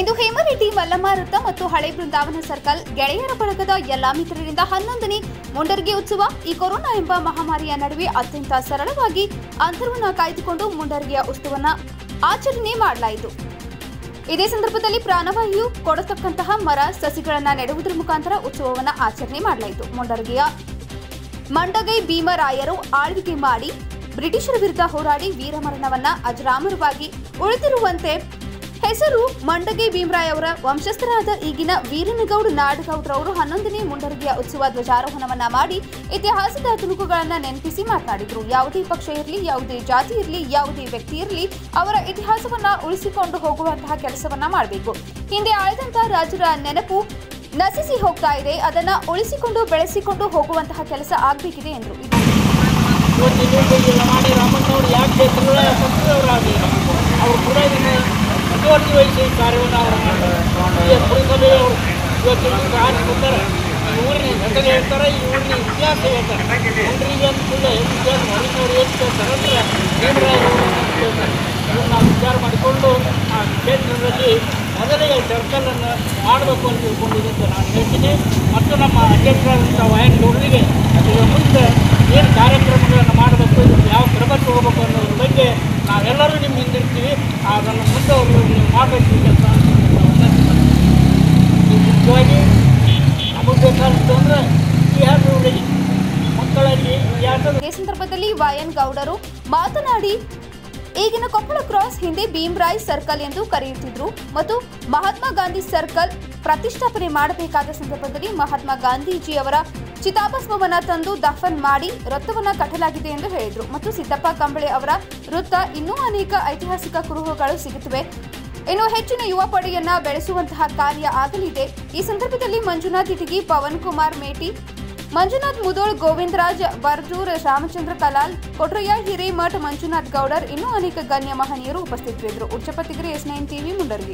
ಇಂದು ಹೇಮರೆಡ್ಡಿ ಮಲ್ಲಮ್ಮ ವೃತ್ತ ಮತ್ತು ಹಳೆ ಬೃಂದಾವನ ಸರ್ಕಲ್ ಗೆಳೆಯರ ಬಳಗದ ಎಲ್ಲಾ ಮಿತ್ರರಿಂದ 11ನೇ ಮುಂಡರ್ಗಿ ಉತ್ಸವ ಈ ಕೊರೋನಾ ಎಂಬ ಮಹಾಮಾರಿಯ ನಡುವೆ ಅತ್ಯಂತ ಸರಳವಾಗಿ ಅಂತರವನ್ನು ಕಾಯ್ದುಕೊಂಡು ಮುಂಡರ್ಗಿಯ ಉತ್ಸವನ ಆಚರಣೆ ಮಾಡಲಾಯಿತು। ಇದೇ ಸಂದರ್ಭದಲ್ಲಿ ಪ್ರಾಣವಾಯು ಕೊಡತಕ್ಕಂತಹ ಮರ ಸಸಿಗಳನ್ನು ನೆಡುವುದರ ಮುಖಾಂತರ ಉತ್ಸವವನ್ನು ಆಚರಣೆ ಮಾಡಲಾಯಿತು। ಮುಂಡರ್ಗಿಯ ಮಂಡಗೈ ಭೀಮರಾಯರು ಆಳ್ವಿಕೆ ಮಾಡಿ ಬ್ರಿಟಿಷರ ವಿರುದ್ಧ ಹೋರಾಡಿ ವೀರಮರಣವನ್ನು ಅಜರಾಮರವಾಗಿ ಉಳಿದಿರುವಂತೆ ಹೆಸರು ಮಂಡಗೈ ಭೀಮರಾಯರ ವಂಶಸ್ಥರಾದ ಈಗಿನ ವೀರನಗೌಡ ನಾಡಗೌಡರವರು 11ನೇ ಮುಂಡರ್ಗಿಯ ಉತ್ಸವ ಧ್ವಜಾರೋಹಣವನ್ನು ಮಾಡಿ ಇತಿಹಾಸದ ತುಣುಕುಗಳನ್ನು ನೆನಪಿಸಿ ಮಾತನಾಡಿದರು। ಯಾವುದೇ ಪಕ್ಷ ಇರಲಿ, ಯಾವುದೇ ಜಾತಿ ಇರಲಿ, ಯಾವುದೇ ವ್ಯಕ್ತಿ ಇರಲಿ, ಅವರ ಇತಿಹಾಸವನ್ನು ಉಳಿಸಿಕೊಂಡು ಹೋಗುವಂತಹ ಕೆಲಸವನ್ನು ಮಾಡಬೇಕು। ಹಿಂದೆ ಆಳಿದಂತಹ ರಾಜರ ನೆನಪು ನಶಿಸಿ ಹೋಗ್ತಾ ಇದೆ, ಅದನ್ನು ಉಳಿಸಿಕೊಂಡು ಬೆಳೆಸಿಕೊಂಡು ಹೋಗುವಂತಹ ಕೆಲಸ ಆಗಬೇಕಿದೆ ಎಂದರು। मुख्यमंत्री वह कार्यवल पुरसभे हास्तर ऊरी घटने हेतर ऊरी इतिहास हेतर इतना विचार मूँ आ क्षेत्र ಮೊದಲೇ ಸರ್ಕಲನ್ನು ಮಾಡಬೇಕು ಅಂತ ತಿಳ್ಕೊಂಡಿದ್ದೀನಿ ಅಂತ ನಾನು ಹೇಳ್ತೀನಿ। ಮತ್ತು ನಮ್ಮ ಅಧ್ಯಕ್ಷರಾದಂಥ ವಯನಗೌಡರಿಗೆ ಅದರ ಮುಂದೆ ಏನು ಕಾರ್ಯಕ್ರಮಗಳನ್ನು ಮಾಡಬೇಕು, ಇದಕ್ಕೆ ಯಾವ ಕ್ರಮ ತಗೋಬೇಕು ಅನ್ನೋದ್ರ ಬಗ್ಗೆ ನಾವೆಲ್ಲರೂ ನಿಮ್ಮ ಹಿಂದಿರ್ತೀವಿ। ಅದನ್ನು ಮುಂದೆ ಅವರು ನೀವು ಮಾಡಬೇಕು ಕೆಲಸ ಮುಖ್ಯವಾಗಿ ನಮಗೆ ಬೇಕಾಗಿತ್ತು ಅಂದರೆ ಇತಿಹಾಸದಲ್ಲಿ ಮಕ್ಕಳಲ್ಲಿ ಇತಿಹಾಸದ ಸಂದರ್ಭದಲ್ಲಿ ವಯನಗೌಡರು ಮಾತನಾಡಿ ಈಗಿನ ಕೊಪ್ಪಳ ಕ್ರಾಸ್ ಹಿಂದೆ ಭೀಮರಾಯ್ ಸರ್ಕಲ್ ಎಂದು ಕರೆಯುತ್ತಿದ್ದರು ಮತ್ತು ಮಹಾತ್ಮ ಗಾಂಧಿ ಸರ್ಕಲ್ ಪ್ರತಿಷ್ಠಾಪನೆ ಮಾಡಬೇಕಾದ ಸಂದರ್ಭದಲ್ಲಿ ಮಹಾತ್ಮ ಗಾಂಧೀಜಿಯವರ ಚಿತಾಭಸ್ಮವನ್ನು ತಂದು ದಫನ್ ಮಾಡಿ ವೃತ್ತವನ್ನು ಕಟ್ಟಲಾಗಿದೆ ಎಂದು ಹೇಳಿದರು। ಮತ್ತು ಸಿದ್ದಪ್ಪ ಕಂಬಳೆ ಅವರ ವೃತ್ತ ಇನ್ನೂ ಅನೇಕ ಐತಿಹಾಸಿಕ ಕುರುಹುಗಳು ಸಿಗುತ್ತವೆ, ಇನ್ನು ಹೆಚ್ಚಿನ ಯುವ ಪಡೆಯನ್ನು ಬೆಳೆಸುವಂತಹ ಕಾರ್ಯ ಆಗಲಿದೆ। ಈ ಸಂದರ್ಭದಲ್ಲಿ ಮಂಜುನಾಥ್ ಇಟಗಿ, ಪವನ್ ಕುಮಾರ್ ಮೇಟಿ, ಮಂಜುನಾಥ್ ಮುದೋಳ್, ಗೋವಿಂದರಾಜ್ ಬರ್ಜೂರ್, ರಾಮಚಂದ್ರ ಕಲಾಲ್, ಕೊಟ್ರಯ್ಯ ಹಿರೇಮಠ್, ಮಂಜುನಾಥ್ ಗೌಡರ್ ಇನ್ನೂ ಅನೇಕ ಗಣ್ಯ ಮಹನೀಯರು ಉಪಸ್ಥಿತರಿದ್ದರು। ಉಚ್ಚಪತಿಗರೆ S9 TV ಮುಂಡರ್ಗಿ।